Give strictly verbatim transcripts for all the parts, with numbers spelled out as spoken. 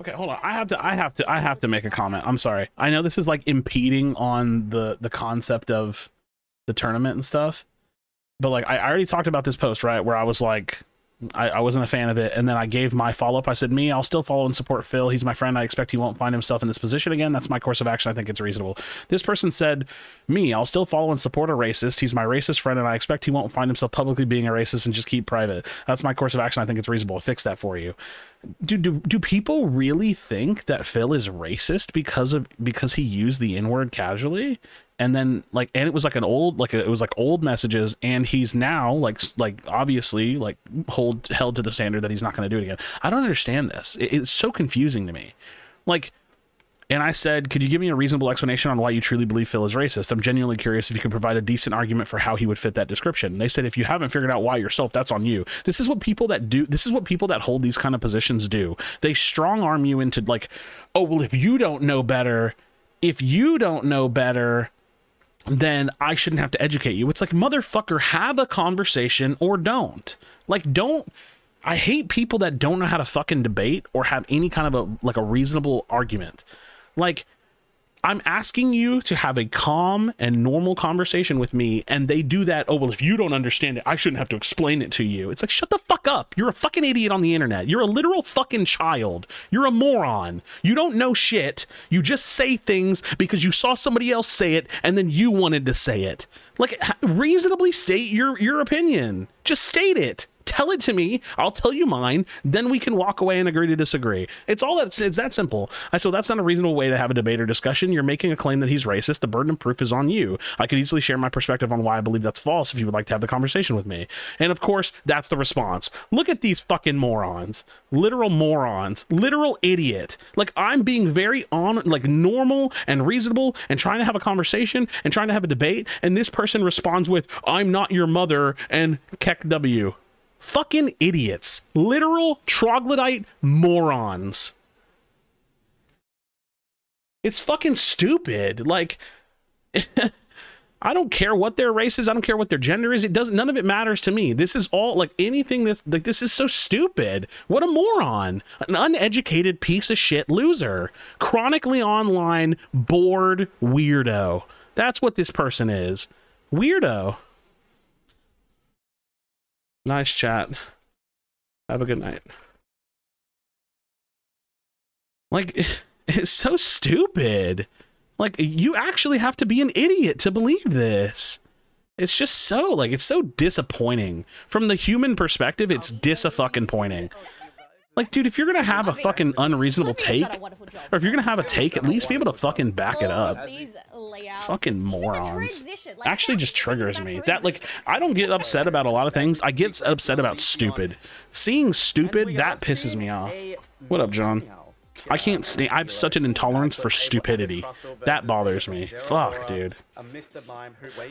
Okay, hold on. I have to, I have to, I have to make a comment. I'm sorry. I know this is like impeding on the the concept of the tournament and stuff, but like I already talked about this post, right? Where I was like, I, I wasn't a fan of it, and then I gave my follow up. I said, me, I'll still follow and support Phil. He's my friend. I expect he won't find himself in this position again. That's my course of action. I think it's reasonable. This person said, me, I'll still follow and support a racist. He's my racist friend, and I expect he won't find himself publicly being a racist and just keep private. That's my course of action. I think it's reasonable. I'll fix that for you. Do, do do people really think that Phil is racist because of because he used the N-word casually? And then like, and it was like an old, like it was like old messages, and he's now like, like obviously like hold held to the standard that he's not going to do it again. I don't understand this. It, it's so confusing to me. Like, and I said, could you give me a reasonable explanation on why you truly believe Phil is racist? I'm genuinely curious if you could provide a decent argument for how he would fit that description. And they said, if you haven't figured out why yourself, that's on you. This is what people that do, this is what people that hold these kind of positions do. They strong arm you into like, oh, well, if you don't know better, if you don't know better, then I shouldn't have to educate you. It's like, motherfucker, have a conversation or don't. Like, don't. I hate people that don't know how to fucking debate or have any kind of a like a reasonable argument. Like, I'm asking you to have a calm and normal conversation with me, and they do that. Oh, well, if you don't understand it, I shouldn't have to explain it to you. It's like, shut the fuck up. You're a fucking idiot on the internet. You're a literal fucking child. You're a moron. You don't know shit. You just say things because you saw somebody else say it, and then you wanted to say it. Like, reasonably state your, your opinion. Just state it. Tell it to me. I'll tell you mine. Then we can walk away and agree to disagree. It's all that. It's that simple. I so that's not a reasonable way to have a debate or discussion. You're making a claim that he's racist. The burden of proof is on you. I could easily share my perspective on why I believe that's false if you would like to have the conversation with me. And of course, that's the response. Look at these fucking morons. Literal morons. Literal idiot. Like, I'm being very on, like normal and reasonable and trying to have a conversation and trying to have a debate. And this person responds with, I'm not your mother and K E K W. Fucking idiots. Literal troglodyte morons. It's fucking stupid. Like, I don't care what their race is. I don't care what their gender is. It doesn't, none of it matters to me. This is all like anything that's like, this is so stupid. What a moron. An uneducated piece of shit loser. Chronically online, bored weirdo. That's what this person is. Weirdo. Nice chat. Have a good night. Like, it's so stupid. Like, you actually have to be an idiot to believe this. It's just so, like, it's so disappointing. From the human perspective, it's dis-a-fucking-pointing. Like, dude, if you're gonna have a fucking unreasonable take, or if you're gonna have a take, at least be able to fucking back it up. Fucking morons. Actually just triggers me. That, like, I don't get upset about a lot of things. I get upset about stupid. Seeing stupid, that pisses me off. What up, John? I can't stand, I have such an intolerance for stupidity. That bothers me. Fuck, dude.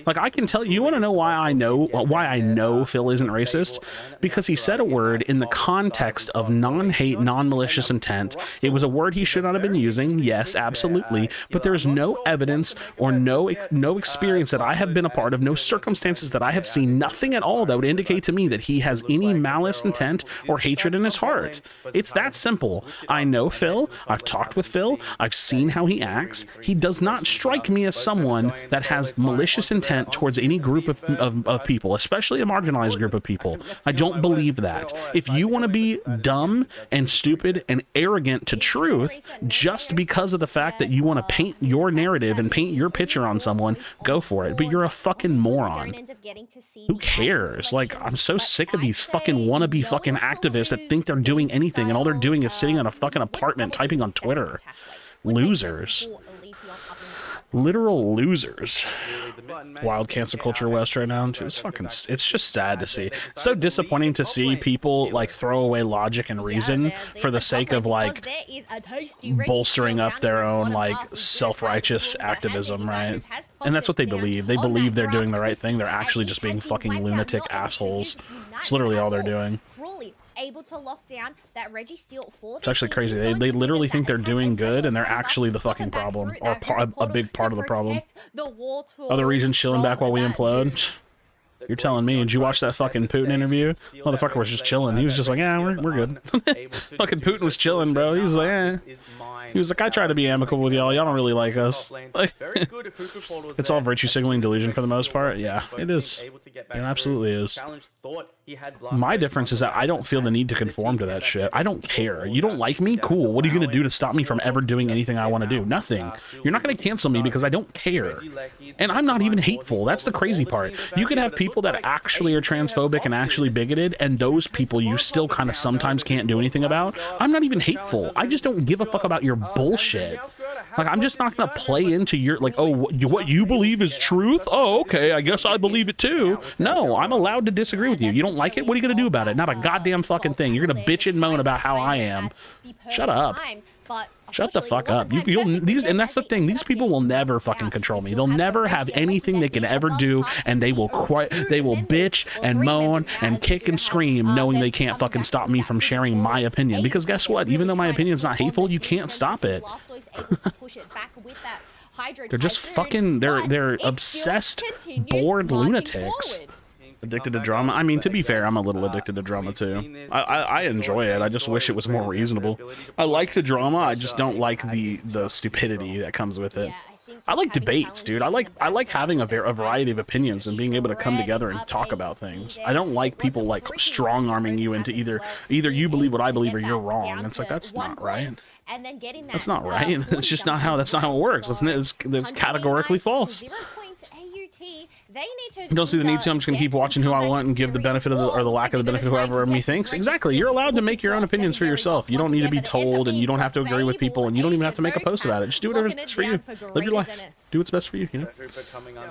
Like, I can tell you, you want to know why I know why I know Phil isn't racist? Because he said a word in the context of non-hate, non-malicious intent. It was a word he should not have been using. Yes, absolutely. But there's no evidence or no no experience that I have been a part of, no circumstances that I have seen, nothing at all that would indicate to me that he has any malice intent or hatred in his heart. It's that simple. I know Phil. I've talked with Phil. I've seen how he acts. He does not strike me as someone that that has malicious intent towards any group of, of, of people, especially a marginalized group of people. I don't believe that. If you want to be dumb and stupid and arrogant to truth just because of the fact that you want to paint your narrative and paint your picture on someone, go for it. But you're a fucking moron. Who cares? Like, I'm so sick of these fucking wannabe fucking activists that think they're doing anything and all they're doing is sitting in a fucking apartment typing on Twitter. Losers. Literal losers. Wild cancel culture west right now. It's fucking, it's just sad to see. It's so disappointing to see people like throw away logic and reason for the sake of like bolstering up their own like self-righteous activism, right? And that's what they believe. They believe they're doing the right thing. They're actually just being fucking lunatic assholes. It's literally all they're doing. Able to lock down that Reggie Steel for it's actually crazy. They, they literally think they're doing good and they're actually the fucking problem or a, a big part of the problem. Other regions chilling back while we implode. You're telling me, did you watch that fucking Putin interview? Motherfucker was just chilling. He was just like, yeah, we're, we're good. Fucking Putin was chilling, bro. He was like, eh. He was like, I try to be amicable with y'all. Y'all don't really like us. Like, it's all virtue signaling delusion for the most part. Yeah, it is. It absolutely is. My difference is that I don't feel the need to conform to that shit. I don't care. You don't like me? Cool. What are you going to do to stop me from ever doing anything I want to do? Nothing. You're not going to cancel me because I don't care. And I'm not even hateful. That's the crazy part. You could have people that actually are transphobic and actually bigoted, and those people you still kind of sometimes can't do anything about. I'm not even hateful. I just don't give a fuck about your bullshit. Like, I'm just not gonna play into your, like, oh, what you believe is truth? Oh, okay, I guess I believe it too. No, I'm allowed to disagree with you. You don't like it? What are you gonna do about it? Not a goddamn fucking thing. You're gonna bitch and moan about how I am. Shut up. Shut the fuck up. You, you'll, these, and that's the thing. These people will never fucking control me. They'll never have anything they can ever do, and they will quite, they will bitch and moan and kick and scream, knowing they can't fucking stop me from sharing my opinion. Because guess what? Even though my opinion's not hateful, you can't stop it. They're just fucking, they're, they're obsessed, bored lunatics. Addicted to drama. I mean, to be fair, I'm a little addicted to drama too. I, I I enjoy it. I just wish it was more reasonable. I like the drama. I just don't like the the stupidity that comes with it. I like debates, dude. I like I like having a, ver a variety of opinions and being able to come together and talk about things. I don't like people like strong arming you into either either you believe what I believe or you're wrong. It's like, that's not right. And then getting that, that's not right. That's just not how. That's not how it works. It's it's, it's categorically false. They need to don't see the need to. I'm just gonna keep watching who I want and give the benefit of the, or the lack of the benefit of whoever me thinks. Exactly. You're allowed to make your own opinions for yourself. You don't need to be told, and you don't have to agree with people, and you don't even have to make a post about it. Just do whatever's best for you. Live your life. Do what's best for you. You know.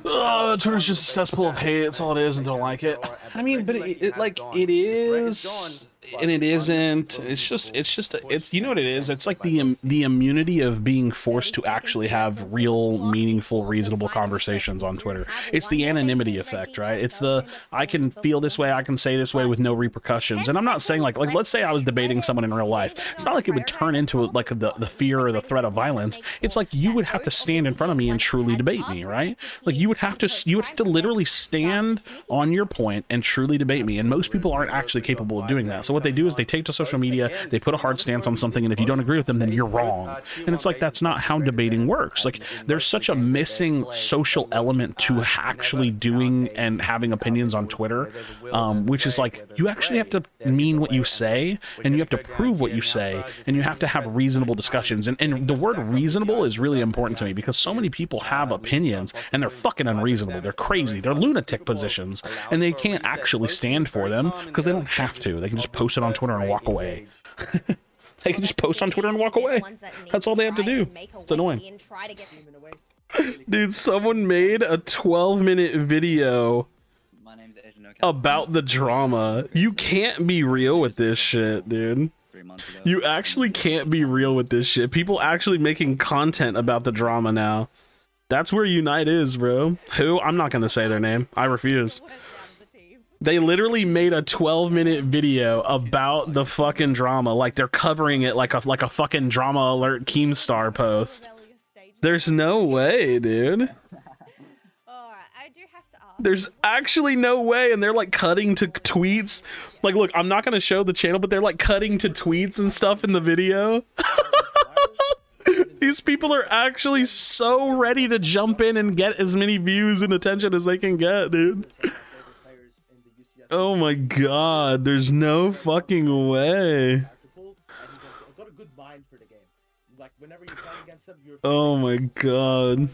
Oh, Twitter's just a cesspool of hate. That's all it is, and don't like it. I mean, but it, it like it is. And it isn't. It's just. It's just. A, it's. You know what it is. It's like the um, the immunity of being forced to actually have real, meaningful, reasonable conversations on Twitter. It's the anonymity effect, right? It's the I can feel this way, I can say this way with no repercussions. And I'm not saying like like let's say I was debating someone in real life. It's not like it would turn into like the the fear or the threat of violence. It's like you would have to stand in front of me and truly debate me, right? Like you would have to you would have to literally stand on your point and truly debate me. And most people aren't actually capable of doing that. So what they do is they take to social media, they put a hard stance on something, and if you don't agree with them, then you're wrong. And it's like, that's not how debating works. Like, there's such a missing social element to actually doing and having opinions on Twitter, um, which is like, you actually have to mean what you say, and you have to prove what you say, and you have to have reasonable discussions. And, and the word reasonable is really important to me, because so many people have opinions, and they're fucking unreasonable. They're crazy. They're lunatic positions, and they can't actually stand for them, because they don't have to. They can just post Post it on Twitter and walk away. They can just post on Twitter and walk away. That's all they have to do. It's annoying. Dude, someone made a twelve minute video about the drama. You can't be real with this shit, dude. You actually can't be real with this shit. People actually making content about the drama now. That's where Unite is, bro. Who? I'm not gonna say their name. I refuse. They literally made a twelve minute video about the fucking drama. Like, they're covering it like a like a fucking drama alert Keemstar post. There's no way, dude. There's actually no way, and they're like cutting to tweets. Like, look, I'm not gonna show the channel, but they're like cutting to tweets and stuff in the video. These people are actually so ready to jump in and get as many views and attention as they can get, dude. Oh my god, there's no fucking way. Oh my god.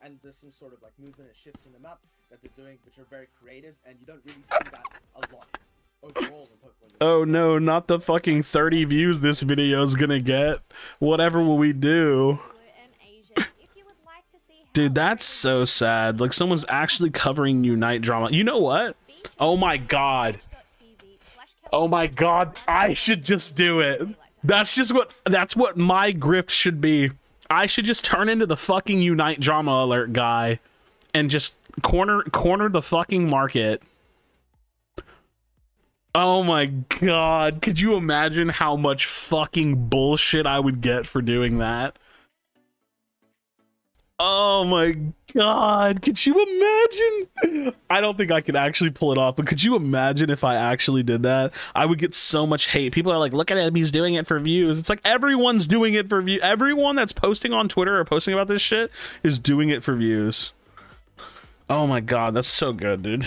And there's some sort of like movement and shifts in the map that they're doing, which are very creative, and you don't really see that a lot overall in Pokemon. Oh no, not the fucking thirty views this video is gonna get. Whatever will we do? Dude, that's so sad. Like, someone's actually covering Unite drama. You know what? Oh my god. Oh my god, I should just do it. That's just what that's what my grift should be. I should just turn into the fucking Unite drama alert guy and just corner corner the fucking market. Oh my god, could you imagine how much fucking bullshit I would get for doing that? Oh my god, could you imagine? I don't think I could actually pull it off, but could you imagine if I actually did that? I would get so much hate. People are like, look at him, he's doing it for views. It's like, everyone's doing it for views. Everyone that's posting on Twitter or posting about this shit is doing it for views. Oh my god, that's so good, dude.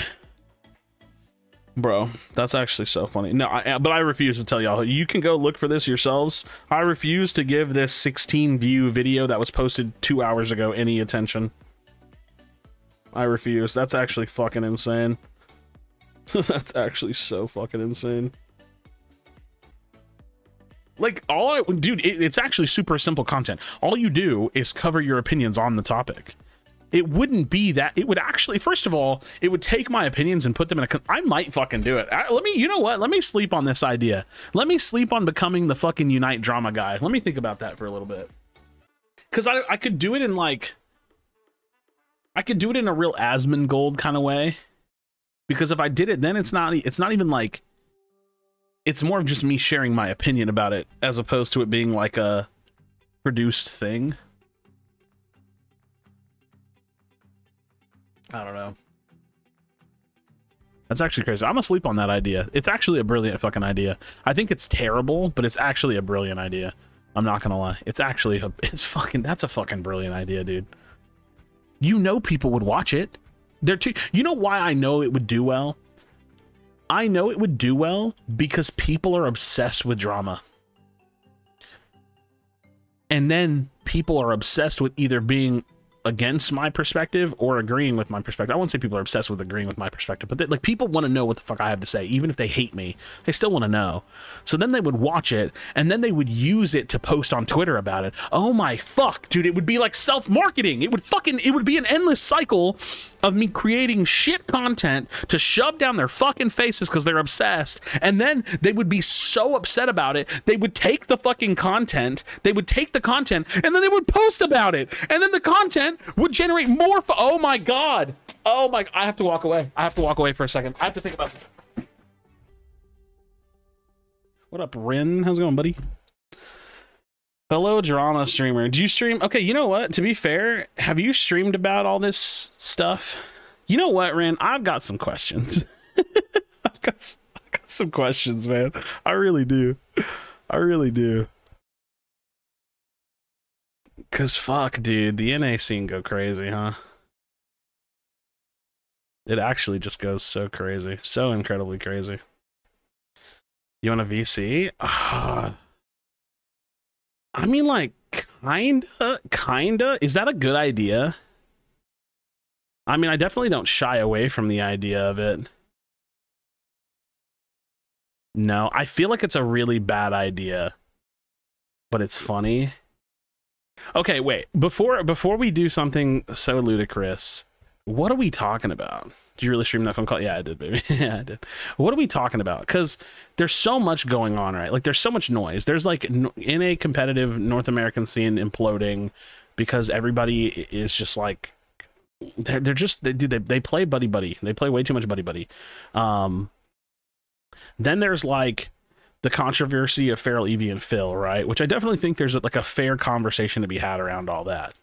Bro, that's actually so funny. No, I, but I refuse to tell y'all. You can go look for this yourselves. I refuse to give this sixteen view video that was posted two hours ago any attention. I refuse. That's actually fucking insane. That's actually so fucking insane. Like, all I... Dude, it, it's actually super simple content. All you do is cover your opinions on the topic. It wouldn't be that. It would actually, first of all, it would take my opinions and put them in a, I might fucking do it. I, let me, you know what? Let me sleep on this idea. Let me sleep on becoming the fucking Unite drama guy. Let me think about that for a little bit. Cause I, I could do it in like, I could do it in a real Asmongold kind of way. Because if I did it, then it's not, it's not even like, it's more of just me sharing my opinion about it as opposed to it being like a produced thing. I don't know. That's actually crazy. I'm asleep on that idea. It's actually a brilliant fucking idea. I think it's terrible, but it's actually a brilliant idea. I'm not gonna lie. It's actually a, it's fucking, that's a fucking brilliant idea, dude. You know people would watch it. They're too, you know why I know it would do well? I know it would do well because people are obsessed with drama. And then people are obsessed with either being against my perspective or agreeing with my perspective. I won't say people are obsessed with agreeing with my perspective, but they, like, people want to know what the fuck I have to say. Even if they hate me, they still want to know. So then they would watch it, and then they would use it to post on Twitter about it. Oh my fuck, dude, it would be like self-marketing. It would fucking, it would be an endless cycle of me creating shit content to shove down their fucking faces because they're obsessed. And then they would be so upset about it, they would take the fucking content, they would take the content, and then they would post about it. And then the content would generate more. Oh my god. Oh my, I have to walk away. I have to walk away for a second. I have to think about it. What up, Rin? How's it going, buddy? Hello, drama streamer. Do you stream? Okay, you know what? To be fair, have you streamed about all this stuff? You know what, Rin? I've got some questions. I've got, I've got some questions, man. I really do. I really do. Cause fuck, dude, the N A scene go crazy, huh? It actually just goes so crazy. So incredibly crazy. You want a V C? Uh, I mean, like, kinda, kinda? Is that a good idea? I mean, I definitely don't shy away from the idea of it. No, I feel like it's a really bad idea. But it's funny. Okay, wait, before before we do something so ludicrous, what are we talking about? Did you really stream that phone call? Yeah, I did, baby. Yeah, I did. What are we talking about? Because there's so much going on, right? Like, there's so much noise. There's, like, in a competitive North American scene imploding because everybody is just, like, they're, they're just, they, dude, they, they play buddy-buddy. They play way too much buddy-buddy. Um, then there's, like, the controversy of Feral, Evie, and Phil, right? Which I definitely think there's like a fair conversation to be had around all that.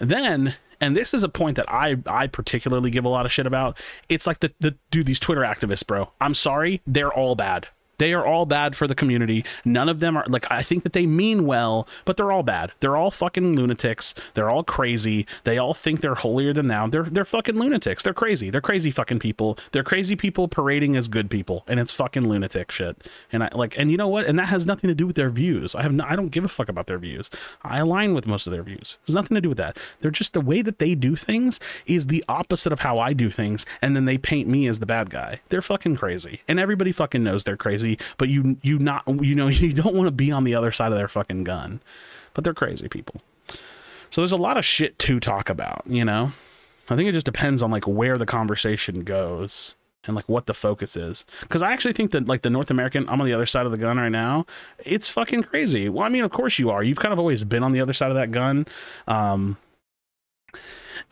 And then, and this is a point that I I particularly give a lot of shit about. It's like the the dude, these Twitter activists, bro. I'm sorry, they're all bad. They are all bad for the community. None of them are like, I think that they mean well, but they're all bad. They're all fucking lunatics. They're all crazy. They all think they're holier than thou. They're they're fucking lunatics. They're crazy. They're crazy fucking people. They're crazy people parading as good people, and it's fucking lunatic shit. And I like, and you know what? And that has nothing to do with their views. I have no, I don't give a fuck about their views. I align with most of their views. There's nothing to do with that. They're just, the way that they do things is the opposite of how I do things, and then they paint me as the bad guy. They're fucking crazy, and everybody fucking knows they're crazy. But you you not you know you don't want to be on the other side of their fucking gun, but they're crazy people. So there's a lot of shit to talk about, you know. I think it just depends on like where the conversation goes and like what the focus is, because I actually think that like the North American, I'm on the other side of the gun right now. It's fucking crazy. Well, I mean, of course you are. You've kind of always been on the other side of that gun. Um,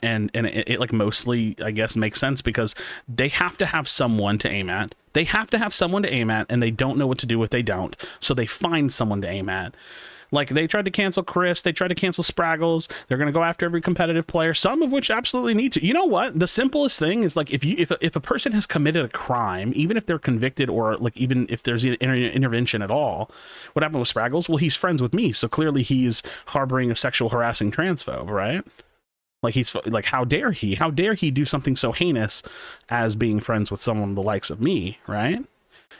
and and it, it like mostly, I guess, makes sense because they have to have someone to aim at. They have to have someone to aim at, and they don't know what to do if they don't. So they find someone to aim at. Like, they tried to cancel Chris. They tried to cancel Spraggles. They're going to go after every competitive player, some of which absolutely need to. You know what? The simplest thing is, like, if you if, if a person has committed a crime, even if they're convicted or, like, even if there's an inter intervention at all, what happened with Spraggles? Well, he's friends with me, so clearly he's harboring a sexual harassing transphobe, right? Like, he's like, how dare he? How dare he do something so heinous as being friends with someone the likes of me, right?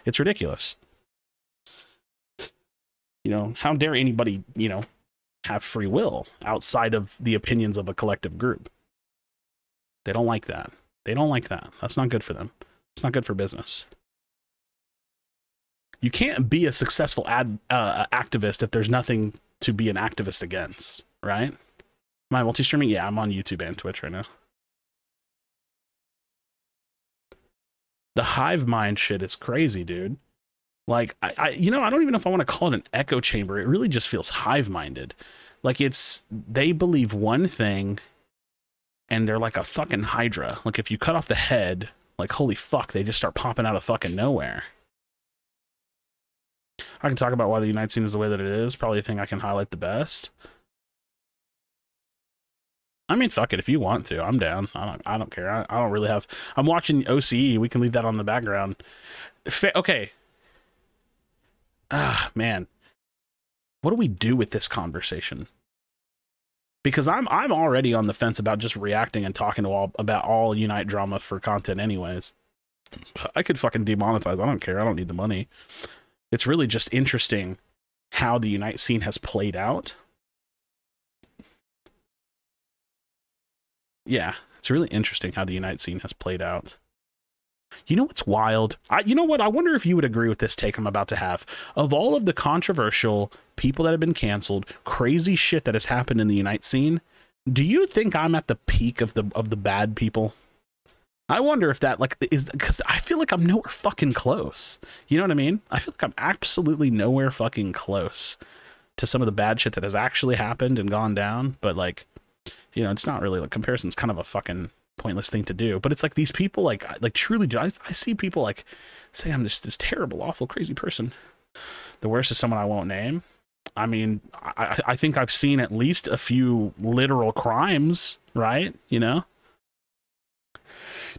It's ridiculous. You know, how dare anybody, you know, have free will outside of the opinions of a collective group? They don't like that. They don't like that. That's not good for them. It's not good for business. You can't be a successful ad, uh, activist if there's nothing to be an activist against, right? Am I multi-streaming? Yeah, I'm on YouTube and Twitch right now. The hive mind shit is crazy, dude. Like, I, I, you know, I don't even know if I want to call it an echo chamber. It really just feels hive-minded. Like, it's, they believe one thing, and they're like a fucking hydra. Like, if you cut off the head, like, holy fuck, they just start popping out of fucking nowhere. I can talk about why the Unite scene is the way that it is. Probably a thing I can highlight the best. I mean, fuck it, if you want to. I'm down. I don't, I don't care. I, I don't really have... I'm watching O C E. We can leave that on the background. Fa okay. Ah, man, what do we do with this conversation? Because I'm I'm already on the fence about just reacting and talking to all about all Unite drama for content anyways. I could fucking demonetize. I don't care. I don't need the money. It's really just interesting how the Unite scene has played out. Yeah, it's really interesting how the Unite scene has played out. You know what's wild? I, you know what? I wonder if you would agree with this take I'm about to have. Of all of the controversial people that have been canceled, crazy shit that has happened in the Unite scene, do you think I'm at the peak of the of the bad people? I wonder if that, like, is, because I feel like I'm nowhere fucking close. You know what I mean? I feel like I'm absolutely nowhere fucking close to some of the bad shit that has actually happened and gone down. But, like, you know, it's not really, like, comparison's kind of a fucking pointless thing to do, but it's like these people, like, like truly, I, I see people like say I'm just this terrible, awful, crazy person. The worst is someone I won't name. I mean, I, I think I've seen at least a few literal crimes, right? You know? Do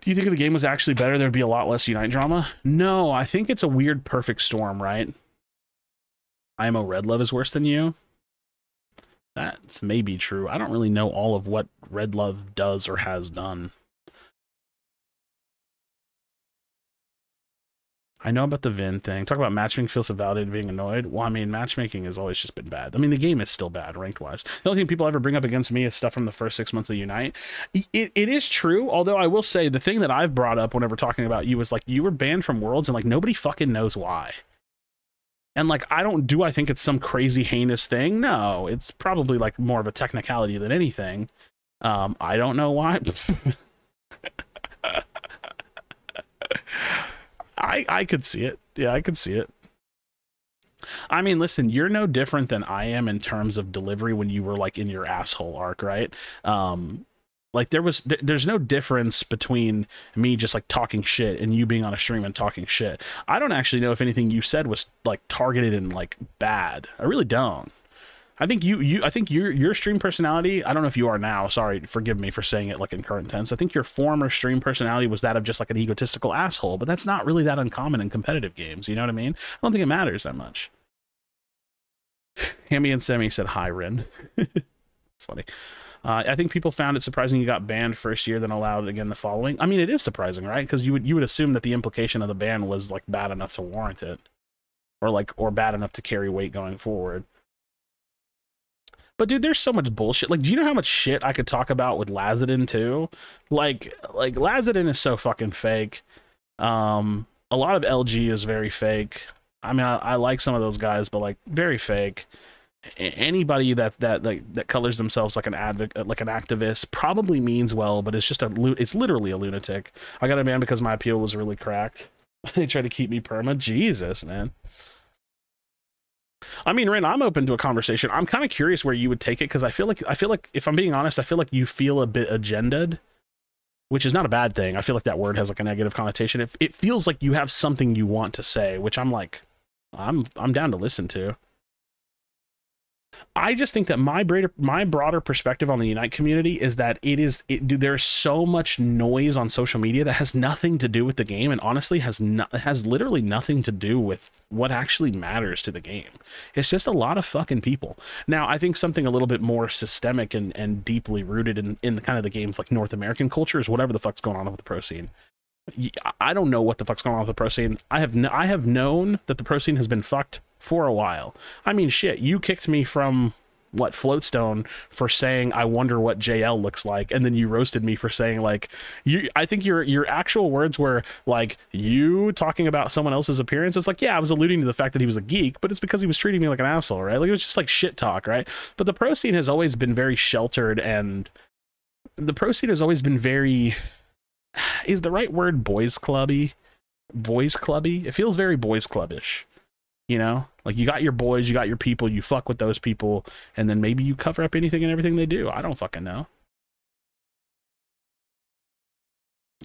you think if the game was actually better, there'd be a lot less Unite drama? No, I think it's a weird perfect storm, right? I M O Red Love is worse than you. That's maybe true. I don't really know all of what Red Love does or has done. I know about the Vin thing. Talk about matchmaking feels so validated being annoyed. Well, I mean, matchmaking has always just been bad. I mean, the game is still bad, ranked-wise. The only thing people ever bring up against me is stuff from the first six months of Unite. It, it is true, although I will say the thing that I've brought up whenever talking about you is, like, you were banned from Worlds, and, like, nobody fucking knows why. And, like, I don't do I think it's some crazy, heinous thing. No, it's probably, like, more of a technicality than anything. Um, I don't know why. I, I could see it. Yeah, I could see it. I mean, listen, you're no different than I am in terms of delivery when you were, like, in your asshole arc, right? Um... Like, there was, there's no difference between me just, like, talking shit and you being on a stream and talking shit. I don't actually know if anything you said was, like, targeted and, like, bad. I really don't. I think you, you, I think your, your stream personality, I don't know if you are now, sorry, forgive me for saying it, like, in current tense. I think your former stream personality was that of just, like, an egotistical asshole, but that's not really that uncommon in competitive games, you know what I mean? I don't think it matters that much. Hammy and Semi said, hi, Rin. It's funny. Uh, I think people found it surprising you got banned first year, then allowed again the following. I mean, it is surprising, right? Because you would you would assume that the implication of the ban was, like, bad enough to warrant it, or like or bad enough to carry weight going forward. But dude, there's so much bullshit. Like, do you know how much shit I could talk about with Lazedin too? Like, like Lazedin is so fucking fake. Um, a lot of L G is very fake. I mean, I, I like some of those guys, but, like, very fake. Anybody that that like that colors themselves like an advocate, like an activist, probably means well, but it's just a it's literally a lunatic. I got a ban because my appeal was really cracked. They tried to keep me perma. Jesus, man. I mean, Rin, I'm open to a conversation. I'm kind of curious where you would take it, because I feel like I feel like if I'm being honest, I feel like you feel a bit agendaed, which is not a bad thing. I feel like that word has, like, a negative connotation. It it feels like you have something you want to say, which I'm like, I'm I'm down to listen to. I just think that my broader, my broader perspective on the Unite community is that it is, it, dude, there's so much noise on social media that has nothing to do with the game, and honestly has not, has literally nothing to do with what actually matters to the game. It's just a lot of fucking people. Now, I think something a little bit more systemic and, and deeply rooted in, in the kind of the game's like North American culture is whatever the fuck's going on with the pro scene. I don't know what the fuck's going on with the pro scene. I have, no, I have known that the pro scene has been fucked for a while. I mean, shit, you kicked me from what, Floatstone for saying I wonder what J L looks like, and then you roasted me for saying like you. I think your your actual words were like you talking about someone else's appearance. It's like, yeah, I was alluding to the fact that he was a geek, but it's because he was treating me like an asshole, right? Like it was just like shit talk, right? But the pro scene has always been very sheltered, and the pro scene has always been very, is the right word, boys clubby, boys clubby. It feels very boys clubbish. You know, like you got your boys, you got your people, you fuck with those people, and then maybe you cover up anything and everything they do. I don't fucking know.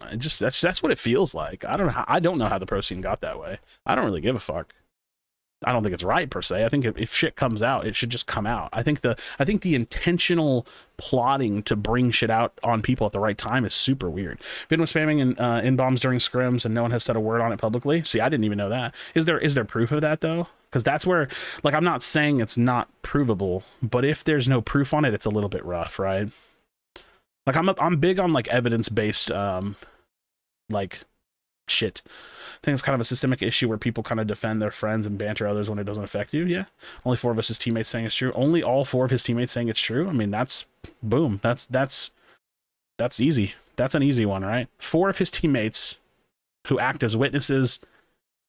I just, that's, that's what it feels like. I don't know how, I don't know how the pro scene got that way. I don't really give a fuck. I don't think it's right per se. I think if, if shit comes out, it should just come out. I think the, I think the intentional plotting to bring shit out on people at the right time is super weird. Vin was spamming in, uh, in bombs during scrims, and no one has said a word on it publicly. See, I didn't even know that. Is there, is there proof of that though? Because that's where, like, I'm not saying it's not provable, but if there's no proof on it, it's a little bit rough, right? Like I'm, I'm big on like evidence-based, um, like. Shit. I think it's kind of a systemic issue where people kind of defend their friends and banter others when it doesn't affect you. Yeah. Only four of us, his teammates saying it's true. Only all four of his teammates saying it's true. I mean, that's boom. That's, that's, that's easy. That's an easy one, right? Four of his teammates who act as witnesses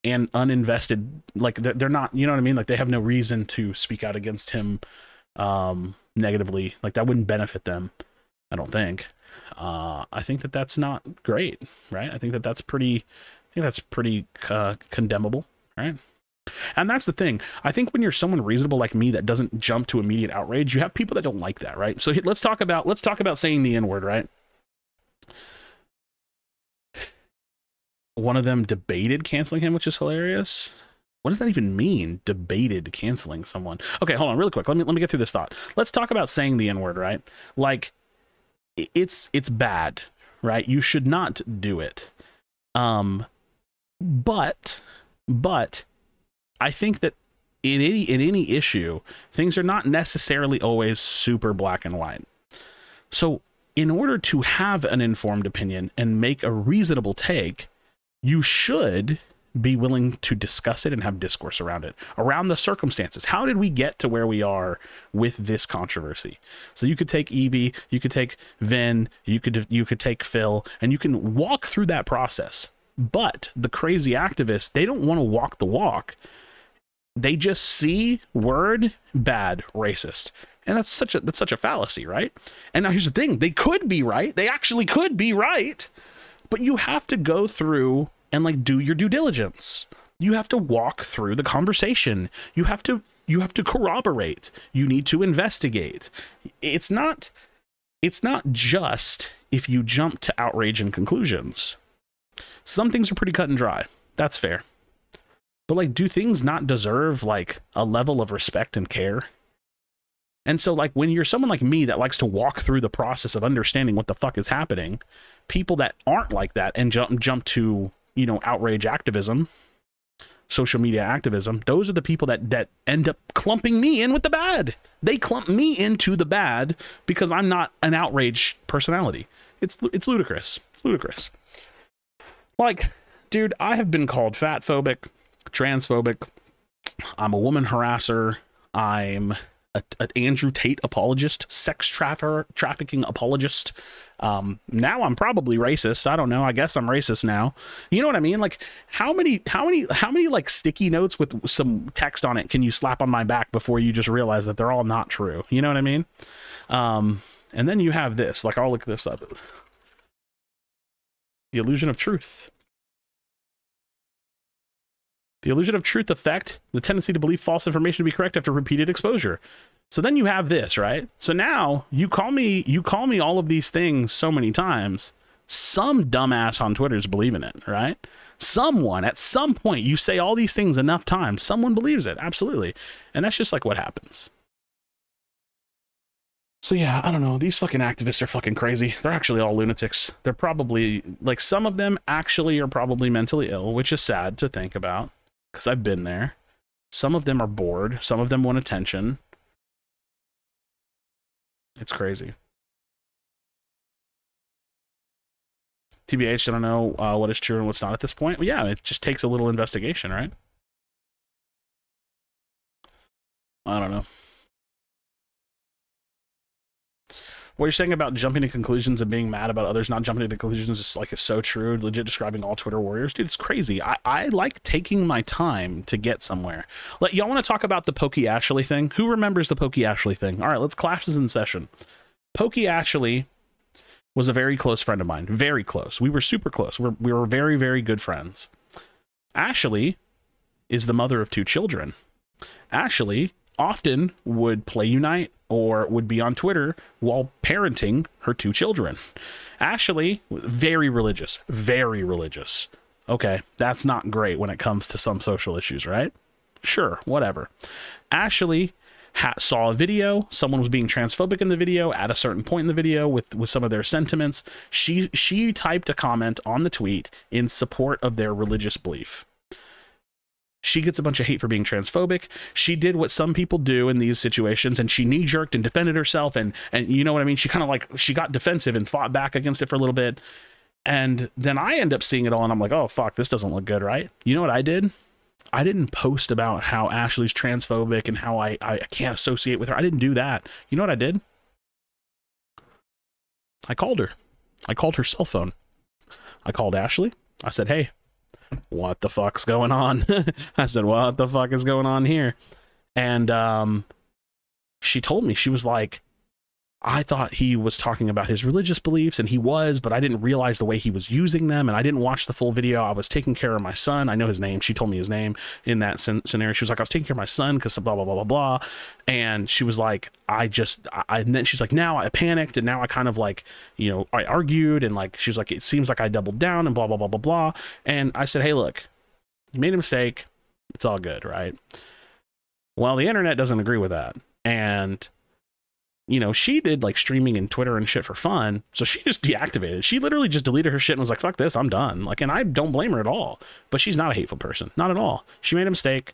and uninvested, like they're, they're not, you know what I mean? Like they have no reason to speak out against him um, negatively. Like that wouldn't benefit them. I don't think. Uh, I think that that's not great, right? I think that that's pretty, I think that's pretty uh, condemnable, right? And that's the thing. I think when you're someone reasonable like me that doesn't jump to immediate outrage, you have people that don't like that, right? So let's talk about, let's talk about saying the N-word, right? One of them debated canceling him, which is hilarious. What does that even mean? Debated canceling someone. Okay, hold on really quick. Let me, let me get through this thought. Let's talk about saying the N-word, right? Like, it's, it's bad, right? You should not do it. Um, but, but I think that in any, in any issue, things are not necessarily always super black and white. So in order to have an informed opinion and make a reasonable take, you should be willing to discuss it and have discourse around it, around the circumstances. How did we get to where we are with this controversy? So you could take Evie, you could take Vin, you could, you could take Phil, and you can walk through that process. But the crazy activists, they don't want to walk the walk. They just see word, bad, racist. And that's such a, that's such a fallacy, right? And now here's the thing. They could be right. They actually could be right, but you have to go through and like do your due diligence. You have to walk through the conversation. You have to, you have to corroborate. You need to investigate. It's not, it's not just if you jump to outrage and conclusions. Some things are pretty cut and dry. That's fair. But like, do things not deserve like a level of respect and care? And so like when you're someone like me that likes to walk through the process of understanding what the fuck is happening, people that aren't like that and jump, jump to, you know, outrage activism, social media activism, those are the people that, that end up clumping me in with the bad. They clump me into the bad because I'm not an outrage personality. It's, it's ludicrous. It's ludicrous. Like, dude, I have been called fatphobic, transphobic. I'm a woman harasser. I'm a, an Andrew Tate apologist, sex trafficker, trafficking apologist. Um, now I'm probably racist. I don't know. I guess I'm racist now. You know what I mean? Like how many, how many, how many like sticky notes with some text on it can you slap on my back before you just realize that they're all not true? You know what I mean? Um, and then you have this, like, I'll look this up. The illusion of truth. The illusion of truth effect, the tendency to believe false information to be correct after repeated exposure. So then you have this, right? So now you call me, you call me all of these things so many times. Some dumbass on Twitter is believing it, right? Someone at some point, you say all these things enough times, someone believes it. Absolutely. And that's just like what happens. So yeah, I don't know. These fucking activists are fucking crazy. They're actually all lunatics. They're probably, like, some of them actually are probably mentally ill, which is sad to think about, because I've been there. Some of them are bored. Some of them want attention. It's crazy. T B H, I don't know uh, what is true and what's not at this point. Well, yeah, it just takes a little investigation, right? I don't know. What you're saying about jumping to conclusions and being mad about others not jumping to conclusions is like, it's so true. Legit describing all Twitter warriors. Dude, it's crazy. I, I like taking my time to get somewhere. Let, y'all want to talk about the Pokey Ashley thing? Who remembers the Pokey Ashley thing? All right, let's clash this in session. Pokey Ashley was a very close friend of mine. Very close. We were super close. We're, we were very, very good friends. Ashley is the mother of two children. Ashley often would play Unite or would be on Twitter while parenting her two children. Ashley, very religious, very religious. Okay, that's not great when it comes to some social issues, right? Sure, whatever. Ashley ha saw a video. Someone was being transphobic in the video at a certain point in the video with, with some of their sentiments. She, she typed a comment on the tweet in support of their religious belief. She gets a bunch of hate for being transphobic. She did what some people do in these situations, and she knee-jerked and defended herself, and and you know what I mean? She kind of like, she got defensive and fought back against it for a little bit. And then I end up seeing it all, and I'm like, oh, fuck, this doesn't look good, right? You know what I did? I didn't post about how Ashley's transphobic and how I, I can't associate with her. I didn't do that. You know what I did? I called her. I called her cell phone. I called Ashley. I said, hey. What the fuck's going on? I said, what the fuck is going on here? And um, she told me, she was like, I thought he was talking about his religious beliefs, and he was, but I didn't realize the way he was using them, and I didn't watch the full video. I was taking care of my son. I know his name. She told me his name in that scenario. She was like, I was taking care of my son because blah, blah, blah, blah, blah. And she was like, I just, I, and then she's like, now I panicked, and now I kind of like, you know, I argued, and like, she was like, it seems like I doubled down, and blah, blah, blah, blah, blah. And I said, hey, look, you made a mistake. It's all good, right? Well, the internet doesn't agree with that. And you know, she did like streaming and Twitter and shit for fun. So she just deactivated. She literally just deleted her shit and was like, fuck this, I'm done. Like, and I don't blame her at all, but she's not a hateful person. Not at all. She made a mistake.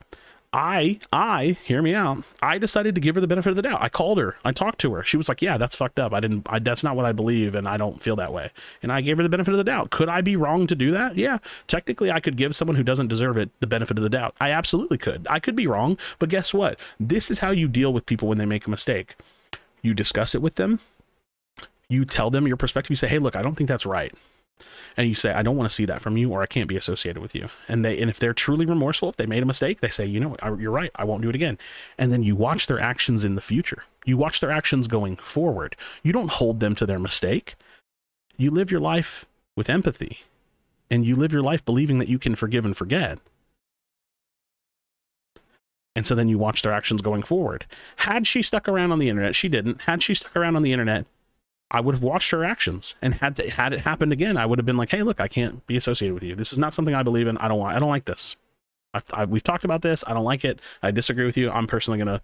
I, I, hear me out. I decided to give her the benefit of the doubt. I called her. I talked to her. She was like, yeah, that's fucked up. I didn't, I, that's not what I believe. And I don't feel that way. And I gave her the benefit of the doubt. Could I be wrong to do that? Yeah. Technically, I could give someone who doesn't deserve it the benefit of the doubt. I absolutely could. I could be wrong, but guess what? This is how you deal with people when they make a mistake. You discuss it with them. You tell them your perspective. You say, hey, look, I don't think that's right. And you say, I don't want to see that from you, or I can't be associated with you. And they, and if they're truly remorseful, if they made a mistake, they say, you know, I, you're right. I won't do it again. And then you watch their actions in the future. You watch their actions going forward. You don't hold them to their mistake. You live your life with empathy, and you live your life believing that you can forgive and forget. And so then you watch their actions going forward. Had she stuck around on the internet, she didn't. Had she stuck around on the internet, I would have watched her actions. And had to, had it happened again, I would have been like, hey, look, I can't be associated with you. This is not something I believe in. I don't want, I don't like this. I, I, we've talked about this. I don't like it. I disagree with you. I'm personally going to,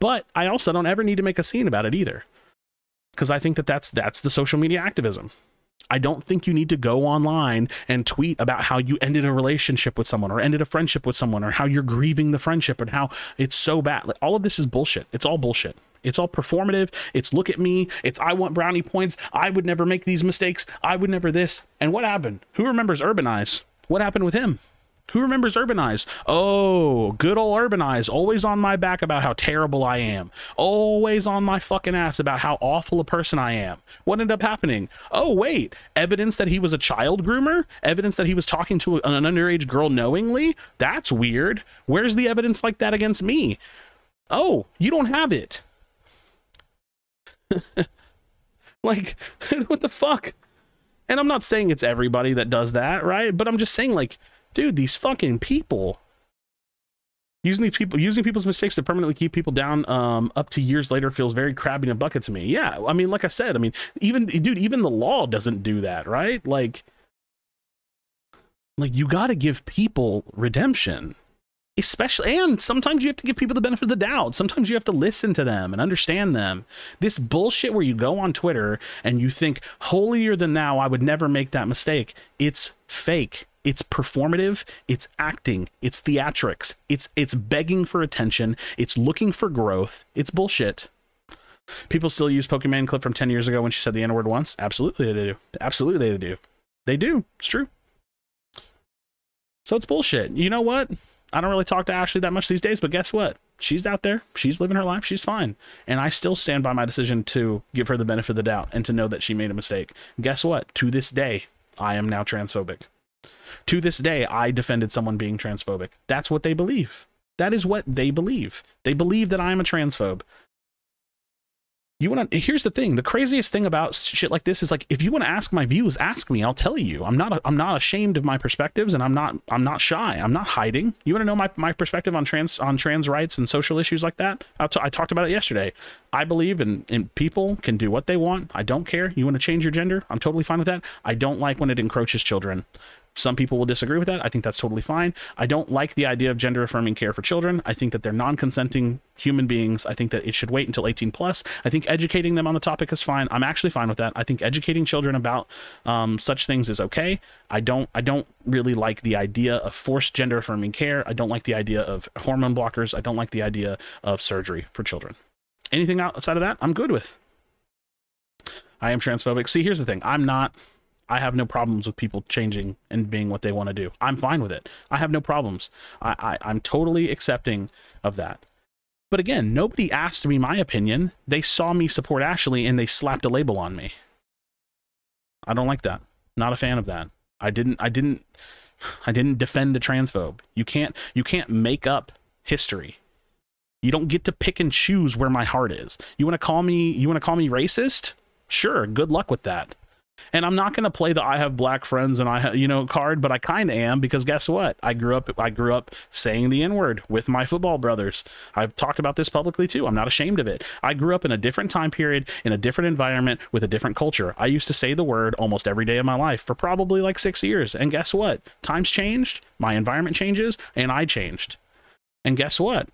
but I also don't ever need to make a scene about it either. Because I think that that's, that's the social media activism. I don't think you need to go online and tweet about how you ended a relationship with someone or ended a friendship with someone or how you're grieving the friendship and how it's so bad. Like, all of this is bullshit. It's all bullshit. It's all performative. It's look at me. It's I want brownie points. I would never make these mistakes. I would never this. And what happened? Who remembers Urbanized? What happened with him? Who remembers Urbanized? Oh, good old Urbanized, always on my back about how terrible I am. Always on my fucking ass about how awful a person I am. What ended up happening? Oh, wait, evidence that he was a child groomer? Evidence that he was talking to an underage girl knowingly? That's weird. Where's the evidence like that against me? Oh, you don't have it. Like, what the fuck? And I'm not saying it's everybody that does that, right? But I'm just saying, like, dude, these fucking people using these people using people's mistakes to permanently keep people down um, up to years later feels very crab in a bucket to me. Yeah, I mean, like I said, I mean, even dude, even the law doesn't do that, right? Like, like you got to give people redemption. especially, and sometimes you have to give people the benefit of the doubt. Sometimes you have to listen to them and understand them. This bullshit where you go on Twitter and you think holier than thou, I would never make that mistake. It's fake. It's performative. It's acting. It's theatrics. It's, it's begging for attention. It's looking for growth. It's bullshit. People still use Pokemon Clip from ten years ago when she said the N word once. Absolutely they do. Absolutely they do. They do. It's true. So it's bullshit. You know what? I don't really talk to Ashley that much these days, but guess what? She's out there. She's living her life. She's fine. And I still stand by my decision to give her the benefit of the doubt and to know that she made a mistake. Guess what? To this day, I am now transphobic. To this day, I defended someone being transphobic. That's what they believe. That is what they believe. They believe that I am a transphobe. You want to, here's the thing. The craziest thing about shit like this is like, if you want to ask my views, ask me, I'll tell you. I'm not, a, I'm not ashamed of my perspectives, and I'm not, I'm not shy. I'm not hiding. You want to know my, my perspective on trans, on trans rights and social issues like that? I, t I talked about it yesterday. I believe in, in people can do what they want. I don't care. You want to change your gender? I'm totally fine with that. I don't like when it encroaches children. Some people will disagree with that. I think that's totally fine. I don't like the idea of gender affirming care for children. I think that they're non-consenting human beings. I think that it should wait until eighteen plus. I think educating them on the topic is fine. I'm actually fine with that. I think educating children about um, such things is okay. I don't, I don't really like the idea of forced gender affirming care. I don't like the idea of hormone blockers. I don't like the idea of surgery for children. Anything outside of that, I'm good with. I am transphobic. See, here's the thing. I'm not... I have no problems with people changing and being what they want to do. I'm fine with it. I have no problems. I, I, I'm totally accepting of that. But again, nobody asked me my opinion. They saw me support Ashley and they slapped a label on me. I don't like that. Not a fan of that. I didn't, I didn't, I didn't defend a transphobe. You can't, you can't make up history. You don't get to pick and choose where my heart is. You want to call me, you want to call me racist? Sure. Good luck with that. And I'm not going to play the I have black friends and I have, you know, card, but I kind of am, because guess what? I grew up, I grew up saying the N word with my football brothers. I've talked about this publicly too. I'm not ashamed of it. I grew up in a different time period, in a different environment, with a different culture. I used to say the word almost every day of my life for probably like six years. And guess what? Times changed, my environment changes, and I changed. And guess what?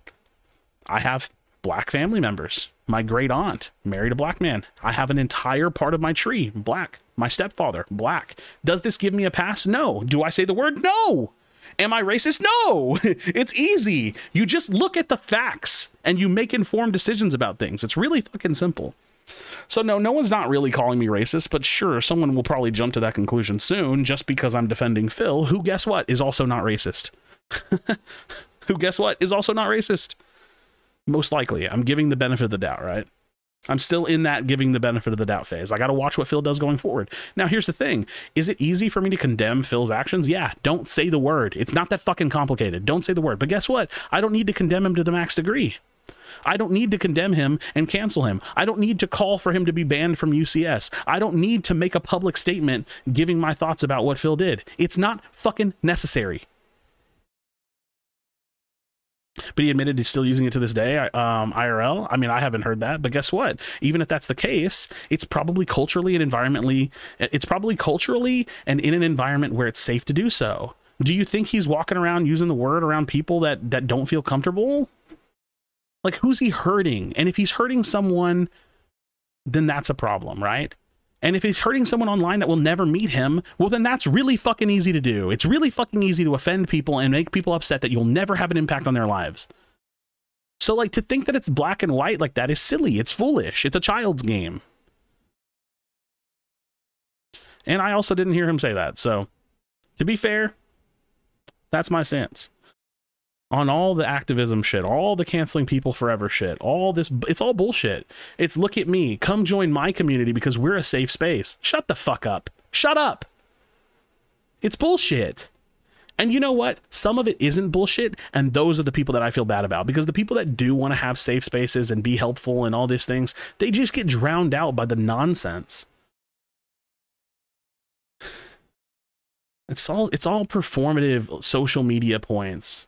I have black family members. My great aunt married a black man. I have an entire part of my tree black. My stepfather black. Does this give me a pass? No. Do I say the word? No. Am I racist? No. It's easy. You just look at the facts and you make informed decisions about things. It's really fucking simple. So no, no one's not really calling me racist, but sure, someone will probably jump to that conclusion soon just because I'm defending Phil, who guess what is also not racist. Who guess what is also not racist. Most likely. I'm giving the benefit of the doubt, right? I'm still in that giving the benefit of the doubt phase. I got to watch what Phil does going forward. Now, here's the thing. Is it easy for me to condemn Phil's actions? Yeah, don't say the word. It's not that fucking complicated. Don't say the word. But guess what? I don't need to condemn him to the max degree. I don't need to condemn him and cancel him. I don't need to call for him to be banned from U C S. I don't need to make a public statement giving my thoughts about what Phil did. It's not fucking necessary. But he admitted he's still using it to this day, um, I R L. I mean, I haven't heard that, but guess what? Even if that's the case, it's probably culturally and environmentally, it's probably culturally and in an environment where it's safe to do so. Do you think he's walking around using the word around people that, that don't feel comfortable? Like, who's he hurting? And if he's hurting someone, then that's a problem, right? And if he's hurting someone online that will never meet him, well, then that's really fucking easy to do. It's really fucking easy to offend people and make people upset that you'll never have an impact on their lives. So, like, to think that it's black and white like that is silly. It's foolish. It's a child's game. And I also didn't hear him say that. So, to be fair, that's my stance on all the activism shit, all the canceling people forever shit, all this, it's all bullshit. It's look at me, come join my community because we're a safe space. Shut the fuck up. Shut up. It's bullshit. And you know what? Some of it isn't bullshit, and those are the people that I feel bad about, because the people that do want to have safe spaces and be helpful and all these things, they just get drowned out by the nonsense. It's all, it's all performative social media points.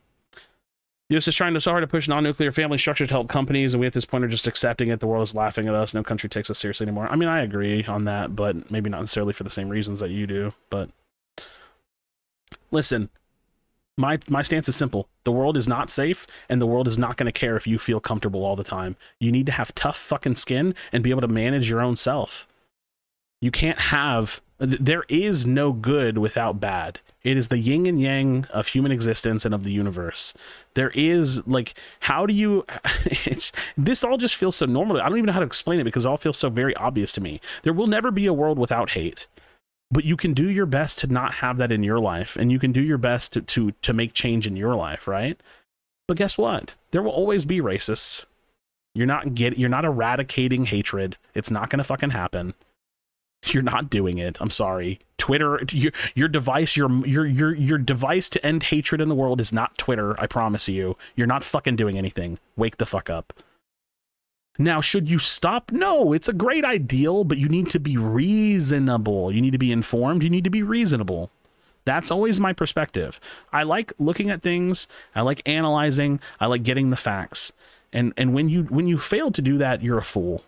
U S is trying so hard to push non-nuclear family structure to help companies, and we at this point are just accepting it. The world is laughing at us. No country takes us seriously anymore. I mean, I agree on that, but maybe not necessarily for the same reasons that you do. But listen, My, my stance is simple. The world is not safe, and the world is not going to care if you feel comfortable all the time. You need to have tough fucking skin and be able to manage your own self. You can't have... There is no good without bad. It is the yin and yang of human existence and of the universe. There is, like, how do you... It's, this all just feels so normal. I don't even know how to explain it because it all feels so very obvious to me. There will never be a world without hate. But you can do your best to not have that in your life, and you can do your best to, to, to make change in your life, right? But guess what? There will always be racists. You're not get, you're not eradicating hatred. It's not going to fucking happen. You're not doing it. I'm sorry. Twitter, your, your device, your, your, your, your device to end hatred in the world is not Twitter, I promise you. You're not fucking doing anything. Wake the fuck up. Now, should you stop? No, it's a great ideal, but you need to be reasonable. You need to be informed. You need to be reasonable. That's always my perspective. I like looking at things. I like analyzing. I like getting the facts. And and when you when you fail to do that, you're a fool.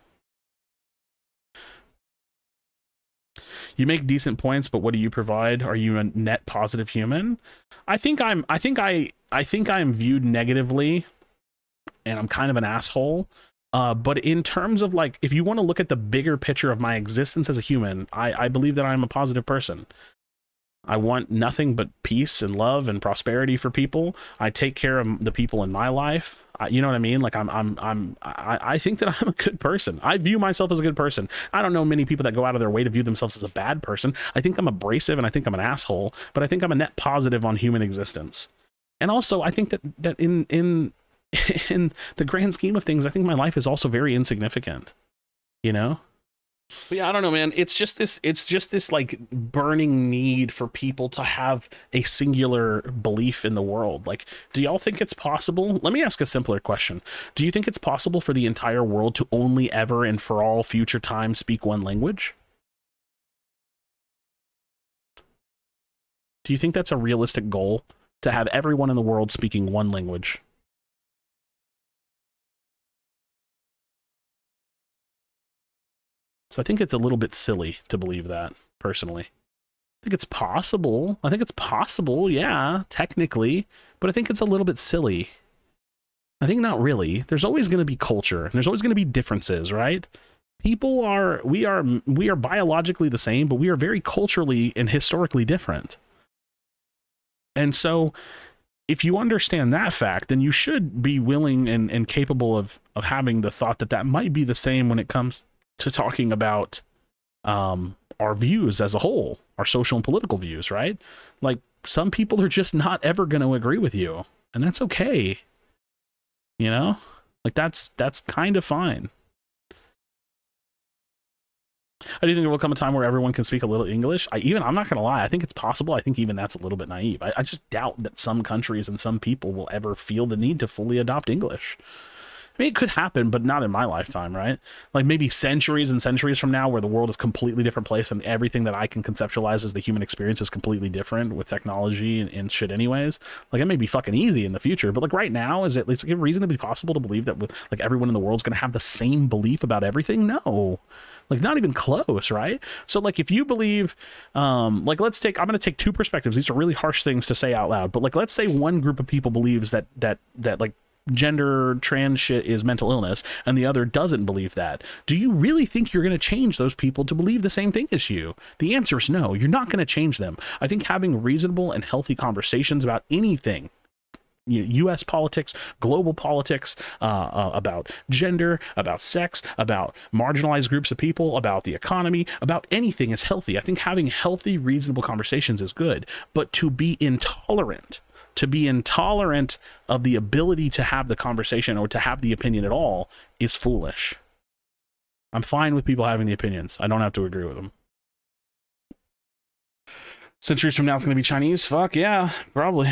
You make decent points, but what do you provide? Are you a net positive human? I think I'm I think I I think I'm viewed negatively, and I'm kind of an asshole. Uh, but in terms of, like, if you want to look at the bigger picture of my existence as a human, I, I believe that I'm a positive person. I want nothing but peace and love and prosperity for people. I take care of the people in my life. I, you know what I mean? Like, I'm, I'm, I'm, I, I think that I'm a good person. I view myself as a good person. I don't know many people that go out of their way to view themselves as a bad person. I think I'm abrasive and I think I'm an asshole, but I think I'm a net positive on human existence. And also, I think that, that in, in, in the grand scheme of things, I think my life is also very insignificant, you know? But yeah, I don't know, man. It's just this, it's just this like burning need for people to have a singular belief in the world. Like, do y'all think it's possible? Let me ask a simpler question. Do you think it's possible for the entire world to only ever and for all future time speak one language? Do you think that's a realistic goal, to have everyone in the world speaking one language? So I think it's a little bit silly to believe that, personally. I think it's possible. I think it's possible, yeah, technically. But I think it's a little bit silly. I think not really. There's always going to be culture. And there's always going to be differences, right? People are, we are, we are biologically the same, but we are very culturally and historically different. And so, if you understand that fact, then you should be willing and, and capable of, of having the thought that that might be the same when it comes to talking about um, our views as a whole, our social and political views, right? Like, some people are just not ever going to agree with you, and that's okay. You know, like, that's that's kind of fine. I do think there will come a time where everyone can speak a little English. I even, I'm not going to lie, I think it's possible. I think even that's a little bit naive. I, I just doubt that some countries and some people will ever feel the need to fully adopt English. I mean, it could happen, but not in my lifetime, right? Like, maybe centuries and centuries from now, where the world is a completely different place and everything that I can conceptualize as the human experience is completely different with technology and, and shit anyways. Like, it may be fucking easy in the future, but, like, right now, is it, it's like, reasonably possible to believe that, with, like, everyone in the world's going to have the same belief about everything? No. Like, not even close, right? So, like, if you believe, um, like, let's take, I'm going to take two perspectives. These are really harsh things to say out loud, but, like, let's say one group of people believes that, that, that, like, gender trans shit is mental illness, and the other doesn't believe that. Do you really think you're going to change those people to believe the same thing as you? The answer is no. You're not going to change them. I think having reasonable and healthy conversations about anything, you know, U S politics, global politics, uh, uh, about gender, about sex, about marginalized groups of people, about the economy, about anything is healthy. I think having healthy, reasonable conversations is good, but to be intolerant To be intolerant of the ability to have the conversation or to have the opinion at all is foolish. I'm fine with people having the opinions. I don't have to agree with them. Centuries from now, it's going to be Chinese. Fuck yeah, probably.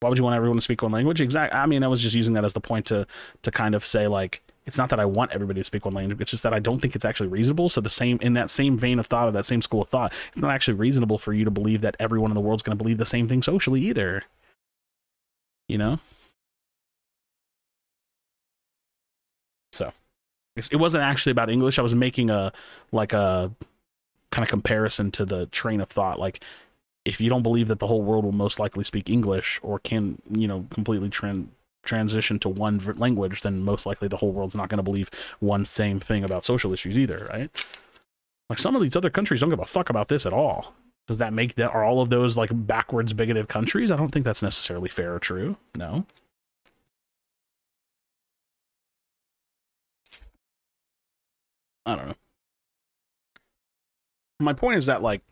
Why would you want everyone to speak one language? Exactly. I mean, I was just using that as the point to to kind of say, like, it's not that I want everybody to speak one language. It's just that I don't think it's actually reasonable. So the same, in that same vein of thought, or that same school of thought, it's not actually reasonable for you to believe that everyone in the world's going to believe the same thing socially either. You know? So it wasn't actually about English. I was making a, like a kind of comparison to the train of thought. Like, if you don't believe that the whole world will most likely speak English or can, you know, completely trend transition to one language, then most likely the whole world's not going to believe one same thing about social issues either, right? Like, some of these other countries don't give a fuck about this at all. Does that make that, are all of those like backwards bigoted countries? I don't think that's necessarily fair or true. No. I don't know. My point is that, like,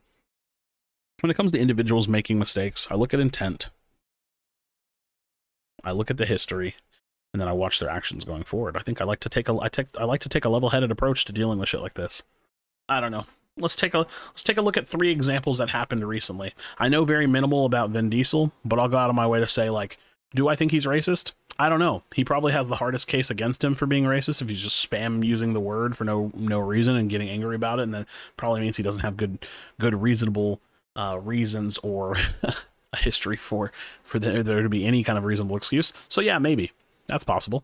when it comes to individuals making mistakes, I look at intent. I look at the history, and then I watch their actions going forward. I think I like to take a I take I like to take a level-headed approach to dealing with shit like this. I don't know. Let's take a let's take a look at three examples that happened recently. I know very minimal about Vin Diesel, but I'll go out of my way to say, like, do I think he's racist? I don't know. He probably has the hardest case against him for being racist if he's just spam using the word for no no reason and getting angry about it, and that probably means he doesn't have good good reasonable uh, reasons or a history for for there, there to be any kind of reasonable excuse. So yeah, maybe that's possible.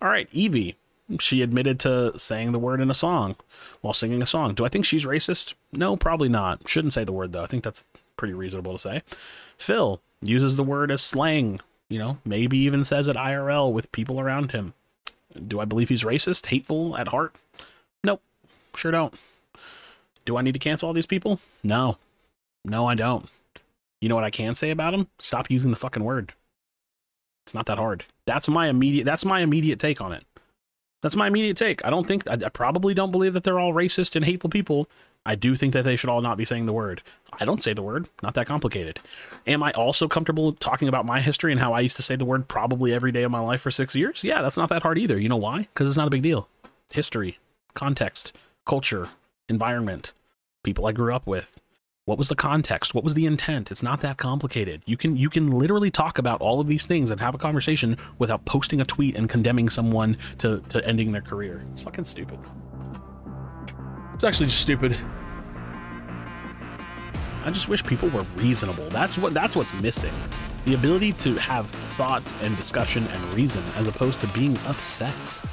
All right, Evie. She admitted to saying the word in a song while singing a song. Do I think she's racist? No, probably not. Shouldn't say the word, though. I think that's pretty reasonable to say. Phil uses the word as slang, you know, maybe even says it I R L with people around him. Do I believe he's racist, hateful at heart? Nope. Sure don't. Do I need to cancel all these people? No. No, I don't. You know what I can say about him? Stop using the fucking word. It's not that hard. That's my immediate, that's my immediate take on it. That's my immediate take. I don't think, I, I probably don't believe that they're all racist and hateful people. I do think that they should all not be saying the word. I don't say the word. Not that complicated. Am I also comfortable talking about my history and how I used to say the word probably every day of my life for six years? Yeah, that's not that hard either. You know why? Because it's not a big deal. History, context, culture, environment, people I grew up with. What was the context? What was the intent? It's not that complicated. You can you can literally talk about all of these things and have a conversation without posting a tweet and condemning someone to, to ending their career. It's fucking stupid. It's actually just stupid. I just wish people were reasonable. That's what that's what's missing. The ability to have thought and discussion and reason as opposed to being upset.